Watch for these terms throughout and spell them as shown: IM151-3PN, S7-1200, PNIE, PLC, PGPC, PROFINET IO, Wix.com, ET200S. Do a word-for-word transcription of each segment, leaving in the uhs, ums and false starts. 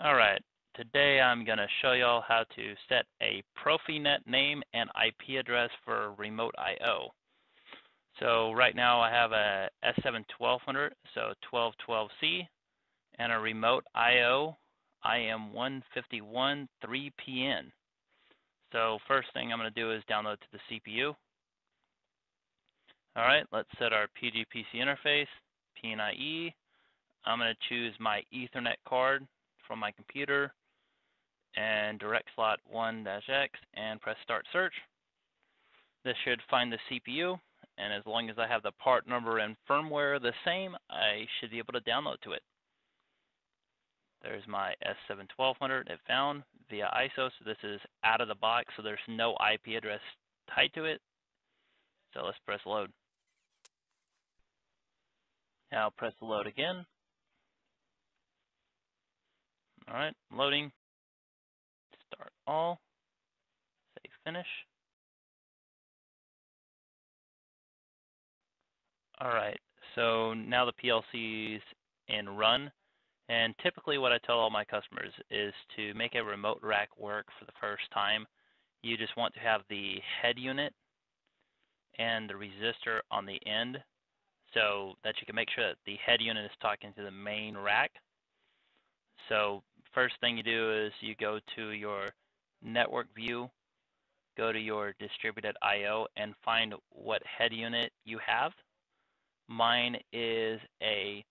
All right, today I'm going to show you all how to set a PROFINET name and I P address for remote I O. So right now I have a S seven twelve hundred, so twelve twelve C, and a remote I O I M one fifty-one dash three P N. So first thing I'm going to do is download to the C P U. All right, let's set our P G P C interface, P N I E. I'm going to choose my Ethernet card from my computer and direct slot one dash X and press start search. This should find the C P U, and as long as I have the part number and firmware the same, I should be able to download to it. There's my S seven twelve hundred, it found via I S O, so this is out of the box, so there's no I P address tied to it. So let's press load. Now press load again. All right, loading, start all, say finish. All right, so now the P L C's in run, and typically what I tell all my customers is to make a remote rack work for the first time. You just want to have the head unit and the resistor on the end so that you can make sure that the head unit is talking to the main rack. So first thing you do is you go to your network view, go to your distributed I O, and find what head unit you have. Mine is a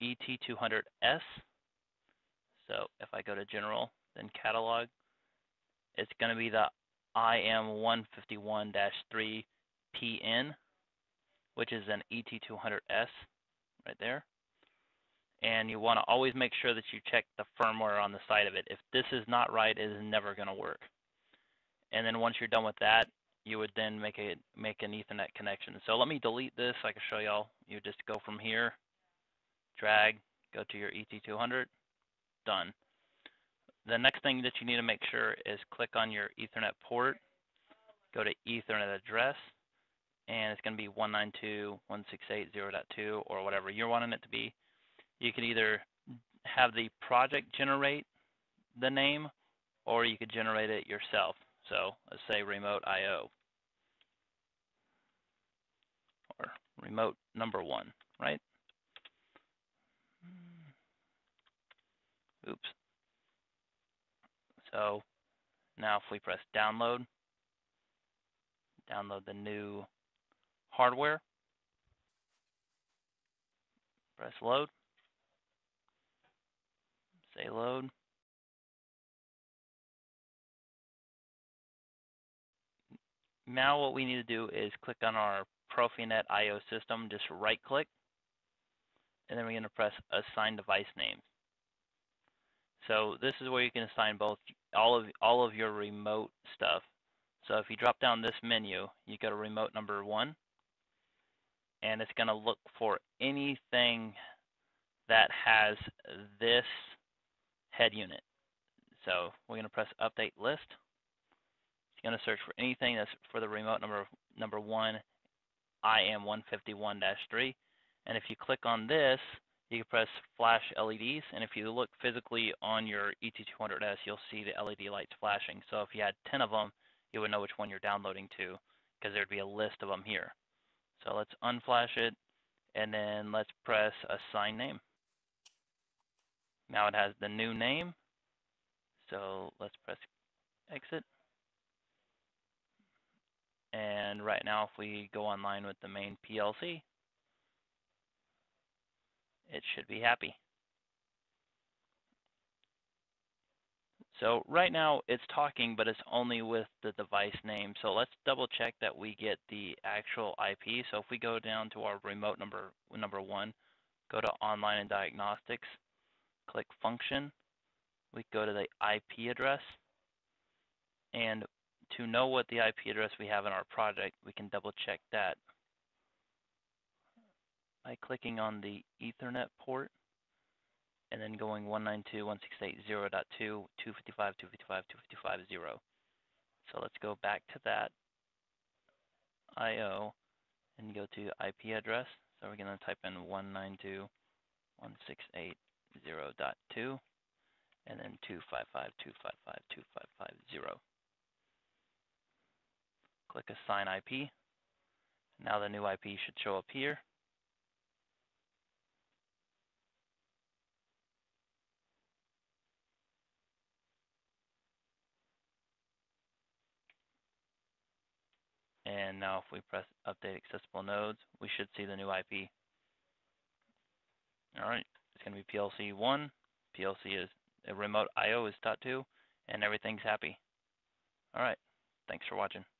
E T two hundred S. So if I go to general, then catalog, it's going to be the I M one fifty-one dash three P N, which is an E T two hundred S right there. And you want to always make sure that you check the firmware on the side of it. If this is not right, it is never going to work. And then once you're done with that, you would then make a make an Ethernet connection. So let me delete this so I can show y'all. You just go from here, drag, go to your E T two hundred, done. The next thing that you need to make sure is click on your Ethernet port, go to Ethernet address, and it's going to be one ninety-two dot one sixty-eight dot zero dot two or whatever you're wanting it to be. You could either have the project generate the name, or you could generate it yourself. So let's say remote I O or remote number one, right? Oops. So now if we press download, download the new hardware, press load. Say load. Now what we need to do is click on our PROFINET I O system, just right click, and then we're going to press assign device name. So this is where you can assign both all of all of your remote stuff. So if you drop down this menu, you go to remote number one, and it's going to look for anything that has this head unit. So we're going to press update list. It's going to search for anything that's for the remote number number one I M one fifty-one dash three, and if you click on this, you can press flash L E Ds, and if you look physically on your E T two hundred S, you'll see the L E D lights flashing. So if you had ten of them, you would know which one you're downloading to, because there'd be a list of them here. So let's unflash it, and then let's press assign name. Now it has the new name, so let's press exit. And right now, if we go online with the main P L C, it should be happy. So right now, it's talking, but it's only with the device name. So let's double check that we get the actual I P. So if we go down to our remote number, number one, go to online and diagnostics, click function, we go to the I P address, and to know what the I P address we have in our project, we can double check that by clicking on the Ethernet port and then going one ninety-two dot one sixty-eight dot zero dot two, two fifty-five dot two fifty-five dot two fifty-five dot zero. So let's go back to that I O and go to I P address. So we're going to type in one ninety-two dot one sixty-eight dot zero dot two, and then two five five two five five two five five zero. Click Assign I P. Now the new I P should show up here. And now if we press Update Accessible Nodes, we should see the new I P. All right, it's going to be P L C one. P L C is a remote I O is dot two, and everything's happy. All right, thanks for watching.